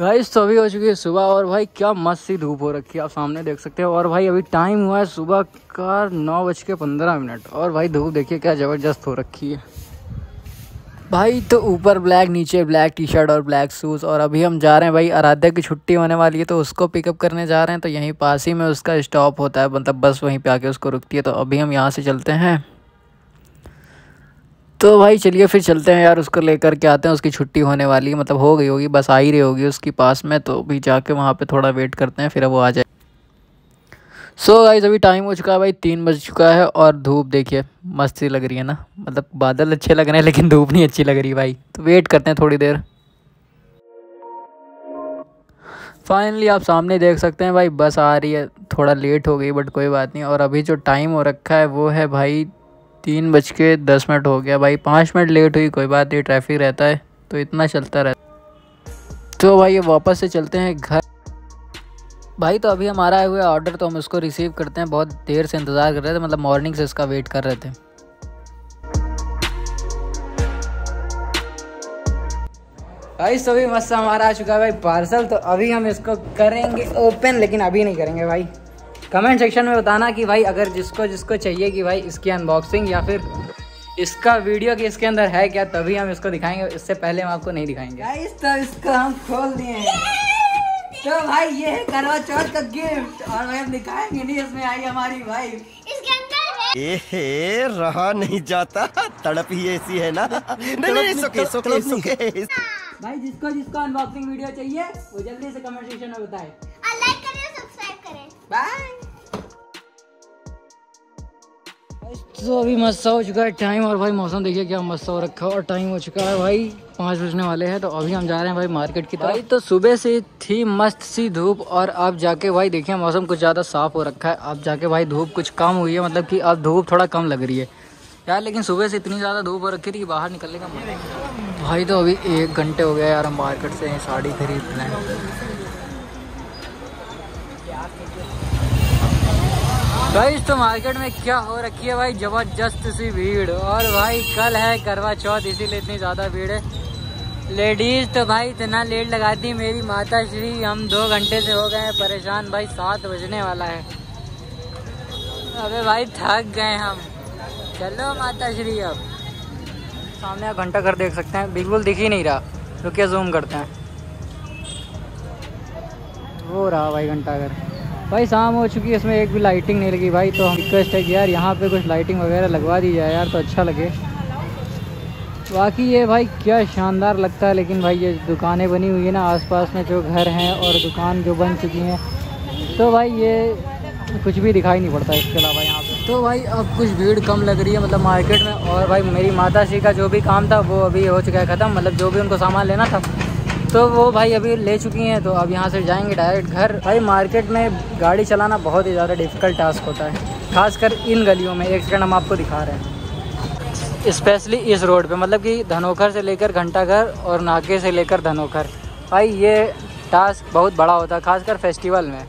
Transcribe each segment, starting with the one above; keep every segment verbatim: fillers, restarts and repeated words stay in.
Guys तो अभी हो चुकी है सुबह और भाई क्या मस्त सी धूप हो रखी है, आप सामने देख सकते हो। और भाई अभी टाइम हुआ है सुबह का नौ बज के पंद्रह मिनट और भाई धूप देखिए क्या ज़बरदस्त हो रखी है भाई। तो ऊपर ब्लैक, नीचे ब्लैक टी शर्ट और ब्लैक शूज़। और अभी हम जा रहे हैं भाई, आराध्या की छुट्टी होने वाली है तो उसको पिकअप करने जा रहे हैं। तो यहीं पास ही में उसका स्टॉप होता है, मतलब बस वहीं पे आके उसको रुकती है। तो अभी हम यहाँ से चलते हैं। तो भाई चलिए फिर चलते हैं यार, उसको लेकर के आते हैं। उसकी छुट्टी होने वाली है, मतलब हो गई होगी, बस आ ही रही होगी उसकी पास में। तो अभी जाके वहाँ पर थोड़ा वेट करते हैं, फिर वो आ जाए। सो so गाइस अभी टाइम हो चुका है भाई, तीन बज चुका है और धूप देखिए मस्ती लग रही है ना, मतलब बादल अच्छे लग रहे हैं लेकिन धूप नहीं अच्छी लग रही भाई। तो वेट करते हैं थोड़ी देर। फाइनली आप सामने देख सकते हैं भाई बस आ रही है, थोड़ा लेट हो गई बट कोई बात नहीं। और अभी जो टाइम हो रखा है वो है भाई तीन बज के दस मिनट हो गया भाई। पाँच मिनट लेट हुई कोई बात नहीं, ट्रैफिक रहता है तो इतना चलता रहता है। तो भाई वापस से चलते हैं घर भाई। तो अभी हमारा आया हुआ ऑर्डर, तो हम उसको रिसीव करते हैं। बहुत देर से इंतज़ार कर रहे थे, मतलब मॉर्निंग से इसका वेट कर रहे थे। भाई सभी मस्त हमारा आ चुका है भाई पार्सल। तो अभी हम इसको करेंगे ओपन, लेकिन अभी नहीं करेंगे भाई। कमेंट सेक्शन में बताना कि भाई अगर जिसको जिसको चाहिए कि भाई इसकी अनबॉक्सिंग या फिर इसका वीडियो कि इसके अंदर है क्या, तभी हम इसको दिखाएंगे, इससे पहले हम आपको नहीं दिखाएंगे। तो इसको हम खोल दिए। तो भाई ये है करवा चौथ का गिफ्ट और भाई हम दिखाएंगे नहीं, इसमें आई हमारी वाइफ। इसके अंदर है ए रहा नहीं जाता, तड़प ही ऐसी है ना। नहीं नहीं सोके सोके सोके भाई जिसको जिसको अनबॉक्सिंग वीडियो चाहिए वो जल्दी से कमेंट सेक्शन में बताएं और लाइक करें और सब्सक्राइब करें। बाय। तो अभी मस्त हो चुका है टाइम और भाई मौसम देखिए क्या मस्त हो रखा है। और टाइम हो चुका है भाई पाँच बजने वाले हैं। तो अभी हम जा रहे हैं भाई मार्केट की तरफ। तो सुबह से थी मस्त सी धूप और अब जाके भाई देखिए मौसम कुछ ज़्यादा साफ़ हो रखा है। अब जाके भाई धूप कुछ कम हुई है, मतलब कि अब धूप थोड़ा कम लग रही है यार। लेकिन सुबह से इतनी ज़्यादा धूप हो रखी थी कि बाहर निकलने का मन नहीं। भाई तो अभी एक घंटे हो गया यार, हम मार्केट से साड़ी खरीद रहे हैं। भाई तो मार्केट में क्या हो रखी है भाई, ज़बरदस्त सी भीड़। और भाई कल है करवा चौथ, इसीलिए इतनी ज़्यादा भीड़ है। लेडीज़ तो भाई इतना लेट लगाती मेरी माता श्री, हम दो घंटे से हो गए हैं परेशान भाई। सात बजने वाला है, अबे भाई थक गए हम, चलो माता श्री। अब सामने आप घंटा घर देख सकते हैं, बिल्कुल दिख ही नहीं रहा, रुकिए जूम करते हैं। वो रहा भाई घंटा घर। भाई शाम हो चुकी है, इसमें एक भी लाइटिंग नहीं लगी भाई। तो हम रिक्वेस्ट है कि यार यहाँ पर कुछ लाइटिंग वगैरह लगवा दी जाए यार, तो अच्छा लगे। बाकी ये भाई क्या शानदार लगता है, लेकिन भाई ये दुकानें बनी हुई है ना आसपास में, जो घर हैं और दुकान जो बन चुकी हैं, तो भाई ये कुछ भी दिखाई नहीं पड़ता इसके अलावा यहाँ पे। तो भाई अब कुछ भीड़ कम लग रही है मतलब मार्केट में। और भाई मेरी माता श्री का जो भी काम था वो अभी हो चुका है ख़त्म, मतलब जो भी उनको सामान लेना था तो वो भाई अभी ले चुकी हैं। तो अब यहाँ से जाएँगे डायरेक्ट घर। भाई मार्केट में गाड़ी चलाना बहुत ही ज़्यादा डिफ़िकल्ट टास्क होता है, खासकर इन गलियों में। एक सेकंड हम आपको दिखा रहे हैं, स्पेशली इस रोड पे, मतलब कि धनोखर से लेकर घंटाघर और नाके से लेकर धनोखर। भाई ये टास्क बहुत बड़ा होता है, खासकर फेस्टिवल में।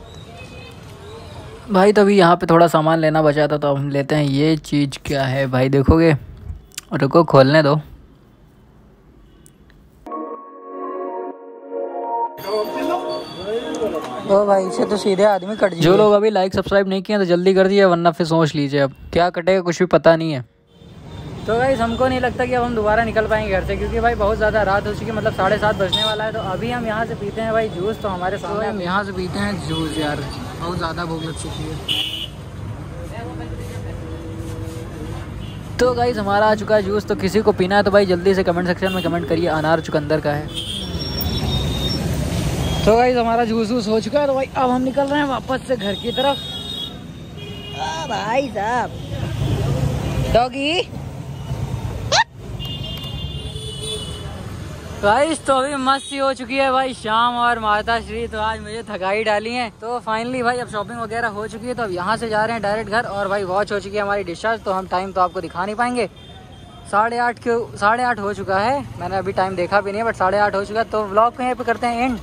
भाई तो अभी यहाँ पे थोड़ा सामान लेना बचा था, तो अब हम लेते हैं। ये चीज़ क्या है भाई, देखोगे? रुको खोलने दो। ओ भाई इसे तो सीधे आदमी कट। जो लोग अभी लाइक सब्सक्राइब नहीं किए तो जल्दी कर दिए, वरना फिर सोच लीजिए अब क्या कटेगा, कुछ भी पता नहीं है। तो भाई हमको नहीं लगता कि अब हम दोबारा निकल पाएंगे घर से, क्योंकि भाई बहुत ज़्यादा रात हो चुकी है, मतलब साढ़े सात बजने वाला है। तो अभी हम यहाँ से पीते हैं भाई जूस। तो हमारे सामने हम यहाँ से पीते हैं जूस यार, बहुत ज़्यादा भूख लग चुकी है। तो भाई हमारा आ चुका है जूस, तो किसी को पीना है तो भाई जल्दी से कमेंट सेक्शन में कमेंट करिए। अनार चुकंदर का है। तो भाई हमारा जूस वूस हो चुका है, तो भाई अब हम निकल रहे हैं वापस से घर की तरफ। भाई साहब डॉगी भाई तो अभी मस्ती हो चुकी है भाई शाम और माता श्री तो आज मुझे थकाई डाली है। तो फाइनली भाई अब शॉपिंग वगैरह हो चुकी है, तो अब यहाँ से जा रहे हैं डायरेक्ट घर। और भाई वॉच हो चुकी है हमारी डिस्चार्ज, तो हम टाइम तो आपको दिखा नहीं पाएंगे। साढ़े आठ के साढ़े आठ हो चुका है, मैंने अभी टाइम देखा भी नहीं है बट साढ़े आठ हो चुका है। तो व्लॉग को यहाँ पर करते हैं एंड।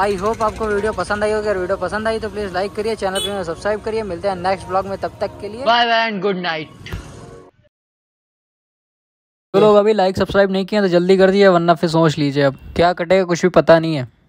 आई होप आपको वीडियो पसंद आई होगी, अगर वीडियो पसंद आई तो प्लीज़ लाइक करिए, चैनल पर सब्सक्राइब करिए। मिलते हैं नेक्स्ट व्लॉग में, तब तक के लिए bye bye and good night. जो लोग अभी लाइक सब्सक्राइब नहीं किए तो जल्दी कर दिए, वरना फिर सोच लीजिए अब क्या कटेगा, कुछ भी पता नहीं है।